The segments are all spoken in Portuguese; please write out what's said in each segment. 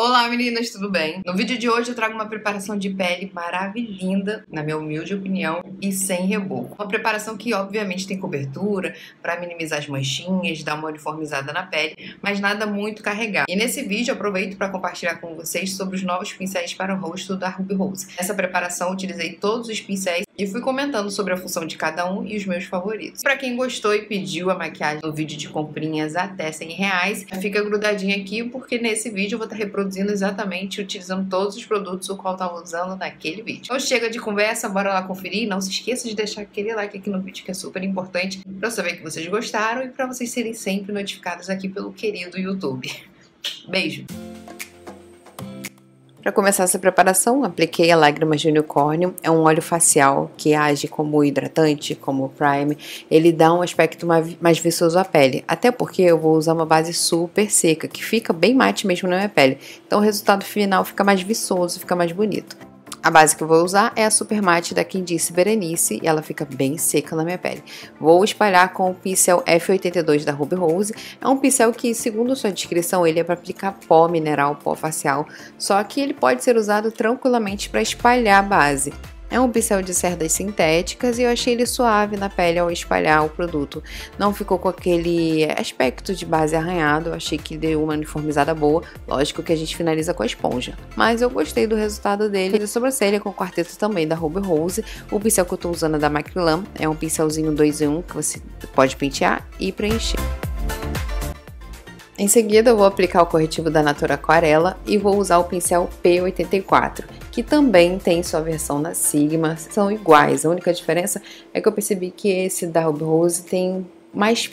Olá meninas, tudo bem? No vídeo de hoje eu trago uma preparação de pele maravilhosa, na minha humilde opinião, e sem reboco. Uma preparação que obviamente tem cobertura para minimizar as manchinhas, dar uma uniformizada na pele, mas nada muito carregado. E nesse vídeo eu aproveito para compartilhar com vocês sobre os novos pincéis para o rosto da Ruby Rose. Nessa preparação eu utilizei todos os pincéis e fui comentando sobre a função de cada um e os meus favoritos. Pra quem gostou e pediu a maquiagem no vídeo de comprinhas até R$100, fica grudadinha aqui porque nesse vídeo eu vou estar reproduzindo exatamente, utilizando todos os produtos o qual eu tava usando naquele vídeo. Então chega de conversa, bora lá conferir. Não se esqueça de deixar aquele like aqui no vídeo que é super importante pra eu saber que vocês gostaram e pra vocês serem sempre notificados aqui pelo querido YouTube. Beijo! Para começar essa preparação, apliquei a Lágrimas de Unicórnio, é um óleo facial que age como hidratante, como prime, ele dá um aspecto mais viçoso à pele, até porque eu vou usar uma base super seca, que fica bem mate mesmo na minha pele, então o resultado final fica mais viçoso, fica mais bonito. A base que eu vou usar é a Super Matte da Kindice Verenice e ela fica bem seca na minha pele. Vou espalhar com o pincel F82 da Ruby Rose. É um pincel que, segundo sua descrição, ele é para aplicar pó mineral, pó facial, só que ele pode ser usado tranquilamente para espalhar a base. É um pincel de cerdas sintéticas e eu achei ele suave na pele ao espalhar o produto. Não ficou com aquele aspecto de base arranhado, eu achei que deu uma uniformizada boa. Lógico que a gente finaliza com a esponja. Mas eu gostei do resultado dele. De sobrancelha com o quarteto também da Ruby Rose. O pincel que eu tô usando é da Macrylam. É um pincelzinho 2 em 1 que você pode pentear e preencher. Em seguida eu vou aplicar o corretivo da Natura Aquarela e vou usar o pincel P84, que também tem sua versão na Sigma, são iguais, a única diferença é que eu percebi que esse da Ruby Rose tem mais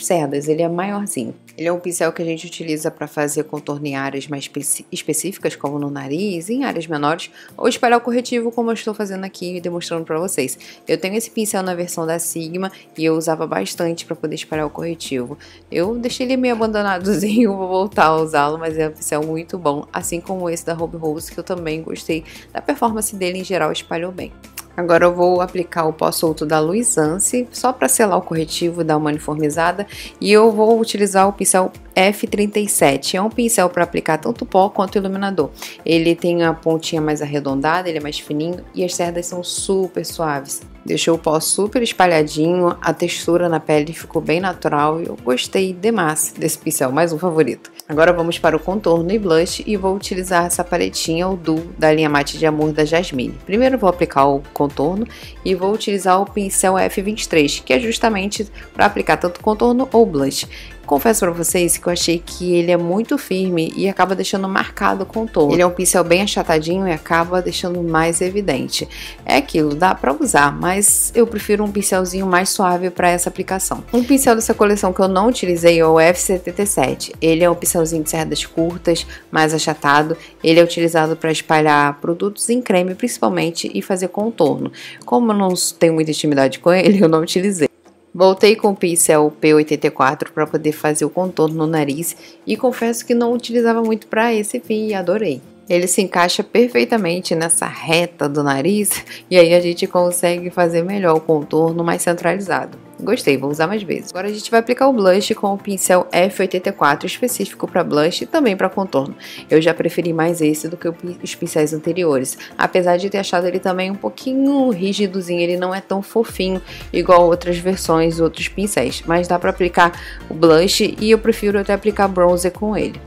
cerdas, ele é maiorzinho. Ele é um pincel que a gente utiliza para fazer contorno em áreas mais específicas, como no nariz, em áreas menores, ou espalhar o corretivo, como eu estou fazendo aqui e demonstrando para vocês. Eu tenho esse pincel na versão da Sigma e eu usava bastante para poder espalhar o corretivo. Eu deixei ele meio abandonadozinho, vou voltar a usá-lo, mas é um pincel muito bom, assim como esse da Ruby Rose, que eu também gostei da performance dele em geral, espalhou bem. Agora eu vou aplicar o pó solto da Luisance, só para selar o corretivo, dar uma uniformizada. E eu vou utilizar o pincel F37, é um pincel para aplicar tanto pó quanto iluminador. Ele tem a pontinha mais arredondada, ele é mais fininho e as cerdas são super suaves. Deixou o pó super espalhadinho, a textura na pele ficou bem natural e eu gostei demais desse pincel, mais um favorito. Agora vamos para o contorno e blush e vou utilizar essa paletinha, o Duo, da linha Mate de Amor da Jasmine. Primeiro vou aplicar o contorno e vou utilizar o pincel F23, que é justamente para aplicar tanto contorno ou blush. Confesso pra vocês que eu achei que ele é muito firme e acaba deixando marcado o contorno. Ele é um pincel bem achatadinho e acaba deixando mais evidente. É aquilo, dá pra usar, mas eu prefiro um pincelzinho mais suave pra essa aplicação. Um pincel dessa coleção que eu não utilizei é o F77. Ele é um pincelzinho de cerdas curtas, mais achatado. Ele é utilizado pra espalhar produtos em creme, principalmente, e fazer contorno. Como eu não tenho muita intimidade com ele, eu não utilizei. Voltei com o pincel P84 para poder fazer o contorno no nariz e confesso que não utilizava muito para esse fim e adorei. Ele se encaixa perfeitamente nessa reta do nariz e aí a gente consegue fazer melhor o contorno mais centralizado. Gostei, vou usar mais vezes. Agora a gente vai aplicar o blush com o pincel F84 específico para blush e também para contorno. Eu já preferi mais esse do que os pincéis anteriores, apesar de ter achado ele também um pouquinho rigidozinho, ele não é tão fofinho igual outras versões, outros pincéis, mas dá para aplicar o blush e eu prefiro até aplicar bronzer com ele.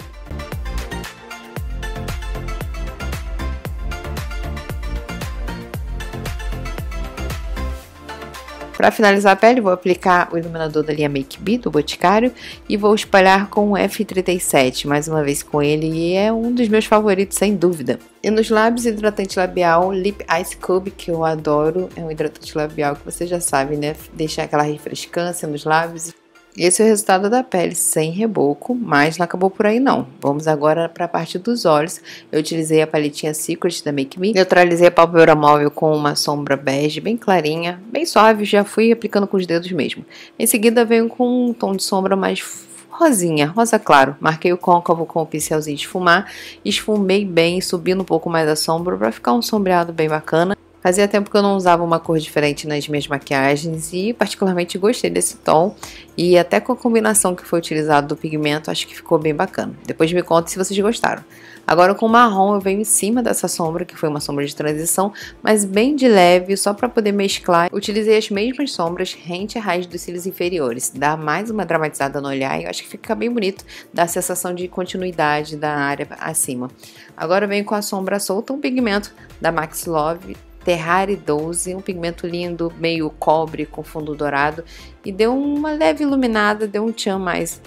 Para finalizar a pele, vou aplicar o iluminador da linha Make Me, do Boticário, e vou espalhar com o F37, mais uma vez com ele, e é um dos meus favoritos, sem dúvida. E nos lábios, hidratante labial Lip Ice Cube, que eu adoro, é um hidratante labial que você já sabe, né? Deixar aquela refrescância nos lábios. Esse é o resultado da pele sem reboco, mas não acabou por aí não. Vamos agora para a parte dos olhos. Eu utilizei a paletinha Secret da Make Me. Neutralizei a pálpebra móvel com uma sombra bege bem clarinha, bem suave, já fui aplicando com os dedos mesmo. Em seguida venho com um tom de sombra mais rosinha, rosa claro. Marquei o côncavo com o pincelzinho de esfumar, esfumei bem, subindo um pouco mais a sombra para ficar um sombreado bem bacana. Fazia tempo que eu não usava uma cor diferente nas minhas maquiagens e particularmente gostei desse tom. E até com a combinação que foi utilizada do pigmento, acho que ficou bem bacana. Depois me conta se vocês gostaram. Agora com o marrom eu venho em cima dessa sombra, que foi uma sombra de transição, mas bem de leve, só para poder mesclar. Utilizei as mesmas sombras rente à raiz dos cílios inferiores. Dá mais uma dramatizada no olhar e eu acho que fica bem bonito, dá a sensação de continuidade da área acima. Agora eu venho com a sombra solta, um pigmento da Max Love, Terrari 12, um pigmento lindo, meio cobre com fundo dourado, e deu uma leve iluminada, deu um tchan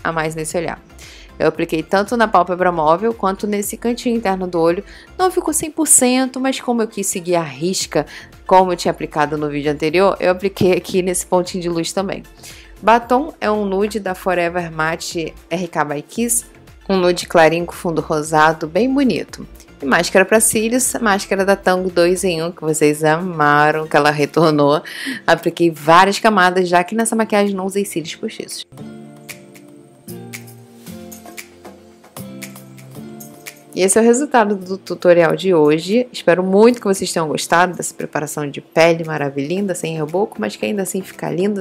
a mais nesse olhar. Eu apliquei tanto na pálpebra móvel quanto nesse cantinho interno do olho. Não ficou 100%, mas como eu quis seguir a risca, como eu tinha aplicado no vídeo anterior, eu apliquei aqui nesse pontinho de luz também. Batom é um nude da Forever Matte RK By Kiss, um nude clarinho com fundo rosado, bem bonito. E máscara para cílios, máscara da Tango 2 em 1, que vocês amaram, que ela retornou. Apliquei várias camadas, já que nessa maquiagem não usei cílios postiços. E esse é o resultado do tutorial de hoje. Espero muito que vocês tenham gostado dessa preparação de pele maravilhosa, sem reboco, mas que ainda assim fica lindo,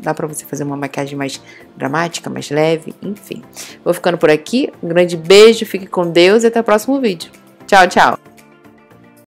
dá pra você fazer uma maquiagem mais dramática, mais leve, enfim. Vou ficando por aqui, um grande beijo, fique com Deus e até o próximo vídeo. Tchau, tchau!